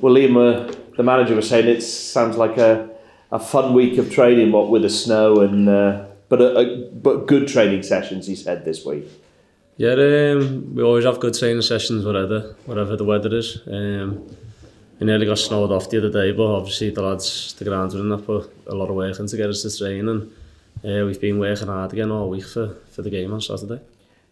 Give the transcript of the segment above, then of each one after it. well, Liam, the manager, was saying it sounds like a fun week of training, what with the snow and but good training sessions. He said this week. Yeah, we always have good training sessions whatever the weather is. We nearly got snowed off the other day, but obviously the lads, the grounds were in that, put a lot of work in to get us to train, and we've been working hard again all week for the game on Saturday.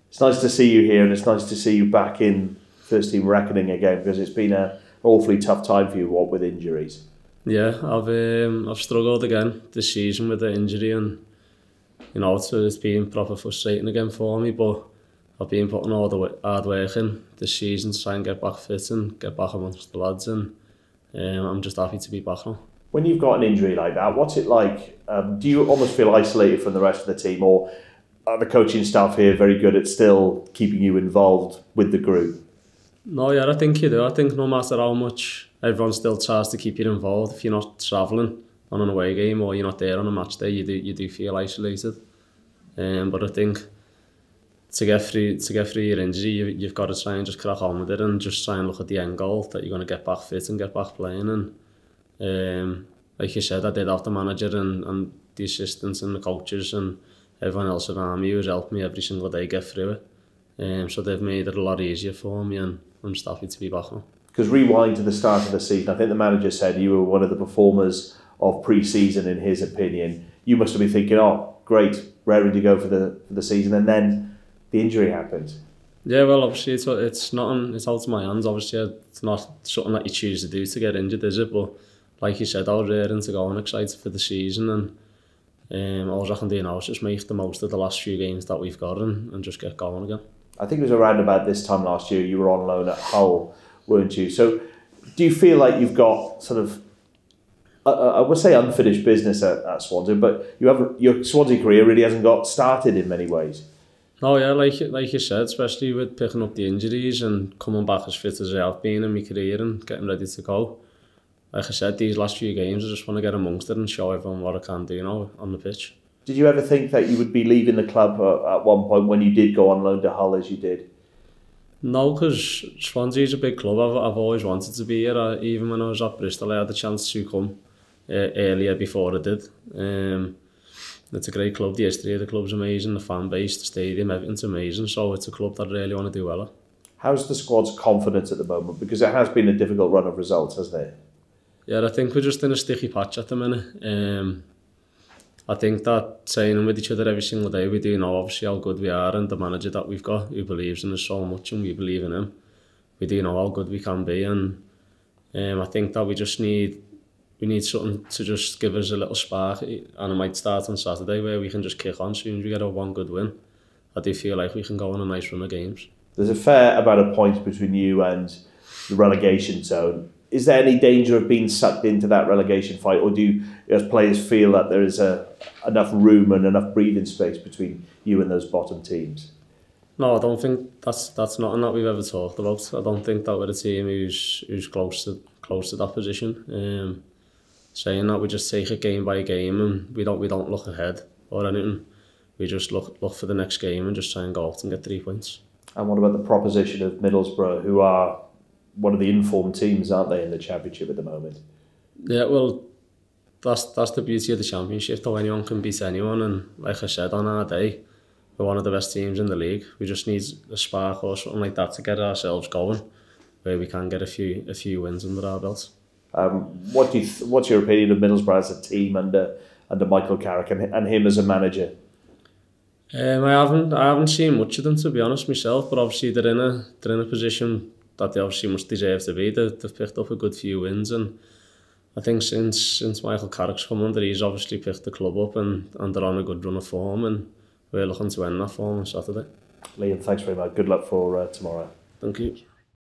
It's nice to see you here, and it's nice to see you back in first team reckoning again, because it's been an awfully tough time for you, what with injuries. Yeah, I've struggled again this season with the injury, and you know it's been proper frustrating again for me. But I've been putting all the hard work in this season to try and get back fit and get back amongst the lads, and I'm just happy to be back now. When you've got an injury like that, what's it like? Do you almost feel isolated from the rest of the team, or are the coaching staff here very good at still keeping you involved with the group? No, yeah, I think you do. I think no matter how much, everyone still tries to keep you involved. If you're not travelling on an away game or you're not there on a match day, you do feel isolated. But I think to get through your injury, you've got to try and just crack on with it and just try and look at the end goal that you're going to get back fit and get back playing. And like you said, I did have the manager and the assistants and the coaches and everyone else around me who's helped me every single day get through it. So they've made it a lot easier for me, and I'm just happy to be back home. Because rewind to the start of the season, I think the manager said you were one of the performers of pre-season in his opinion. You must have been thinking, oh great, ready to go for the season, and then the injury happened. Yeah, well obviously it's out of my hands, obviously it's not something that you choose to do to get injured, is it? But like you said, I was raring to go and excited for the season, and all I can do now is just make the most of the last few games that we've got and just get going again. I think it was around about this time last year you were on loan at Hull, weren't you? So do you feel like you've got sort of, I would say unfinished business at Swansea, but you haven't, your Swansea career really hasn't got started in many ways? Oh yeah, like you said, especially with picking up the injuries and coming back as fit as I have been in my career and getting ready to go. Like I said, these last few games I just want to get amongst it and show everyone what I can do, you know, on the pitch. Did you ever think that you would be leaving the club at one point when you did go on loan to Hull as you did? No, because Swansea's a big club. I've always wanted to be here. Even when I was at Bristol, I had the chance to come earlier before I did. It's a great club. The history of the club's amazing. The fan base, the stadium, everything's amazing. So it's a club that I really want to do well at. How's the squad's confidence at the moment? Because it has been a difficult run of results, hasn't it? Yeah, I think we're just in a sticky patch at the minute. I think that training with each other every single day, we do know obviously how good we are, and the manager that we've got, who believes in us so much and we believe in him, we do know how good we can be. And I think that we need something to just give us a little spark, and it might start on Saturday where we can just kick on as soon as we get a one good win. I do feel like we can go on a nice run of games. There's a fair amount of points between you and the relegation zone. Is there any danger of being sucked into that relegation fight, or do you, as players, feel that there is enough room and enough breathing space between you and those bottom teams? No, I don't think that's nothing that we've ever talked about. I don't think that we're a team who's close to that position. Saying that, we just take it game by game, and we don't look ahead or anything. We just look for the next game and just try and go out and get 3 points. And what about the proposition of Middlesbrough, who are one of the informed teams, aren't they, in the Championship at the moment? Yeah, well, that's the beauty of the Championship, though. Anyone can beat anyone, and like I said, on our day, we're one of the best teams in the league. We just need a spark or something like that to get ourselves going, where we can get a few wins under our belts. What's your opinion of Middlesbrough as a team under Michael Carrick and him as a manager? I haven't seen much of them, to be honest, myself. But obviously they're in a position that they obviously must deserve to be. They've picked up a good few wins, and I think since Michael Carrick's come under, he's obviously picked the club up, and they're on a good run of form, and we're looking to end that form on Saturday. Liam, thanks very much. Good luck for tomorrow. Thank you.